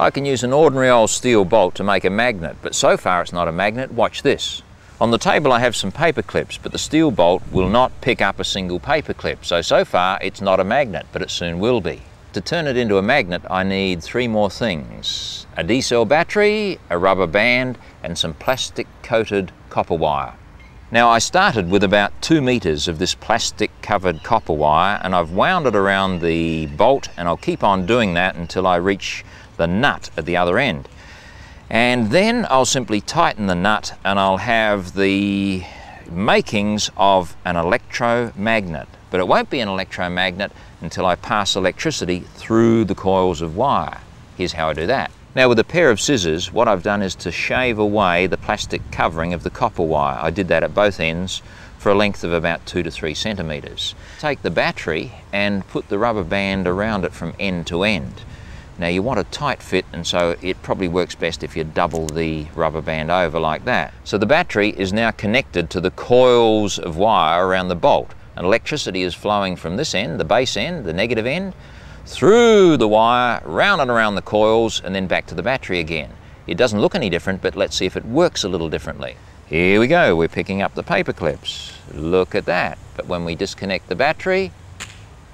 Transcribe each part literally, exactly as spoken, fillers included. I can use an ordinary old steel bolt to make a magnet, but so far it's not a magnet. Watch this. On the table I have some paper clips, but the steel bolt will not pick up a single paper clip. So, so far it's not a magnet, but it soon will be. To turn it into a magnet, I need three more things. A D-cell battery, a rubber band, and some plastic-coated copper wire. Now, I started with about two metres of this plastic-covered copper wire, and I've wound it around the bolt, and I'll keep on doing that until I reach the nut at the other end. And then I'll simply tighten the nut, and I'll have the makings of an electromagnet. But it won't be an electromagnet until I pass electricity through the coils of wire. Here's how I do that. Now, with a pair of scissors, what I've done is to shave away the plastic covering of the copper wire. I did that at both ends for a length of about two to three centimetres. Take the battery and put the rubber band around it from end to end. Now, you want a tight fit, and so it probably works best if you double the rubber band over like that. So the battery is now connected to the coils of wire around the bolt. And electricity is flowing from this end, the base end, the negative end, through the wire, round and around the coils, and then back to the battery again. It doesn't look any different, but let's see if it works a little differently. Here we go, we're picking up the paper clips. Look at that. But when we disconnect the battery,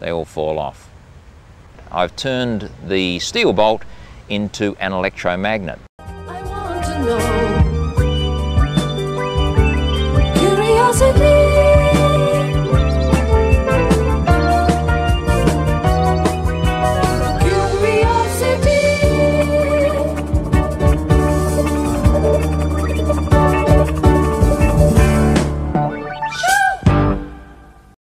they all fall off. I've turned the steel bolt into an electromagnet. I want to know. Curiosity.